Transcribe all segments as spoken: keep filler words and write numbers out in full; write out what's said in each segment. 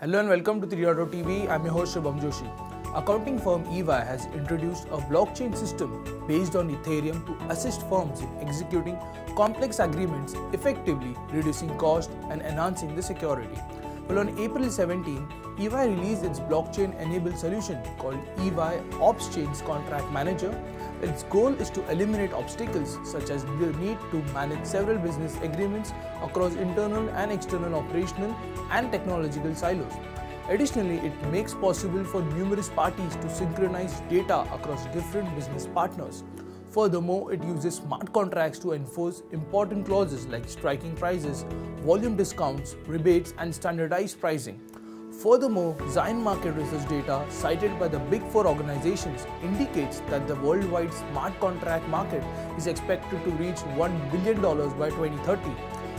Hello and welcome to three point oh T V. I'm your host Shubham Joshi. Accounting firm E Y has introduced a blockchain system based on Ethereum to assist firms in executing complex agreements, effectively reducing cost and enhancing the security. Well, on April seventeenth, E Y released its blockchain-enabled solution called E Y OpsChain Contract Manager. Its goal is to eliminate obstacles such as the need to manage several business agreements across internal and external operational and technological silos. Additionally, it makes possible for numerous parties to synchronize data across different business partners. Furthermore, it uses smart contracts to enforce important clauses like striking prices, volume discounts, rebates, and standardized pricing. Furthermore, Zion market research data cited by the Big Four organizations indicates that the worldwide smart contract market is expected to reach one billion dollars by twenty thirty,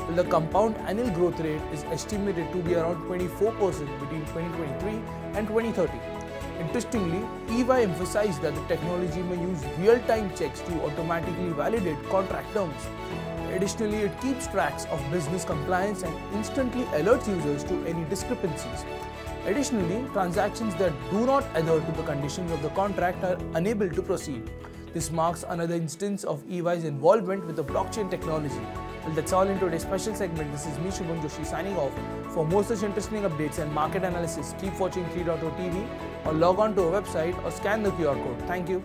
while the compound annual growth rate is estimated to be around twenty-four percent between twenty twenty-three and twenty thirty. Interestingly, E Y emphasized that the technology may use real-time checks to automatically validate contract terms. Additionally, it keeps tracks of business compliance and instantly alerts users to any discrepancies. Additionally, transactions that do not adhere to the conditions of the contract are unable to proceed. This marks another instance of E Y's involvement with the blockchain technology. Well, that's all in today's special segment. This is me, Shubham Joshi, signing off. For more such interesting updates and market analysis, keep watching three point oh T V or log on to our website or scan the Q R code. Thank you.